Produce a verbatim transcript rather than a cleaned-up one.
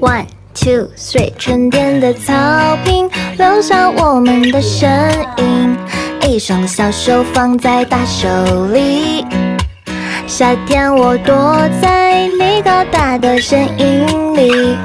One two three， 沉淀的草坪留下我们的身影，一双小手放在大手里。夏天我躲在你高大的身影里。